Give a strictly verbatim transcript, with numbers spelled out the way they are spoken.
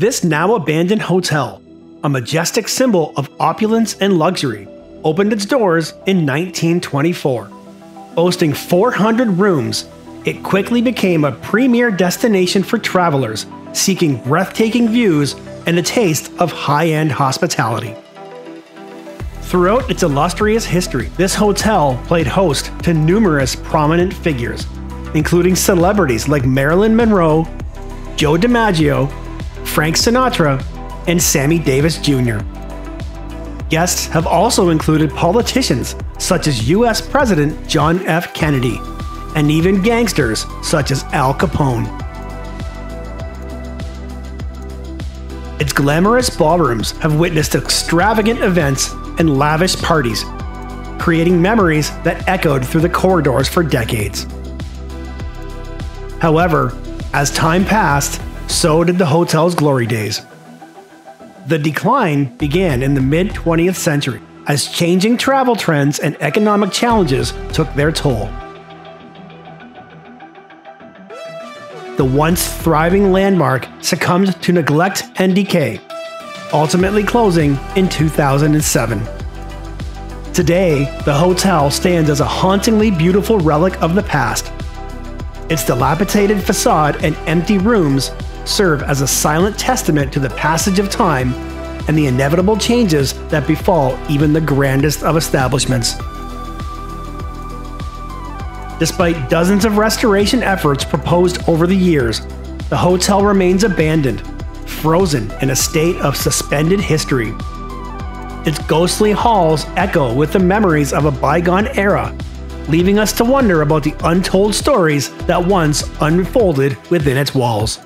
This now abandoned hotel, a majestic symbol of opulence and luxury, opened its doors in nineteen twenty-four. Boasting four hundred rooms, it quickly became a premier destination for travelers seeking breathtaking views and a taste of high-end hospitality. Throughout its illustrious history, this hotel played host to numerous prominent figures, including celebrities like Marilyn Monroe, Joe DiMaggio, Frank Sinatra, and Sammy Davis, Junior Guests have also included politicians such as U S President John F. Kennedy, and even gangsters such as Al Capone. Its glamorous ballrooms have witnessed extravagant events and lavish parties, creating memories that echoed through the corridors for decades. However, as time passed, so did the hotel's glory days. The decline began in the mid twentieth century, as changing travel trends and economic challenges took their toll. The once thriving landmark succumbed to neglect and decay, ultimately closing in two thousand seven. Today, the hotel stands as a hauntingly beautiful relic of the past. Its dilapidated facade and empty rooms serve as a silent testament to the passage of time and the inevitable changes that befall even the grandest of establishments. Despite dozens of restoration efforts proposed over the years, the hotel remains abandoned, frozen in a state of suspended history. Its ghostly halls echo with the memories of a bygone era, leaving us to wonder about the untold stories that once unfolded within its walls.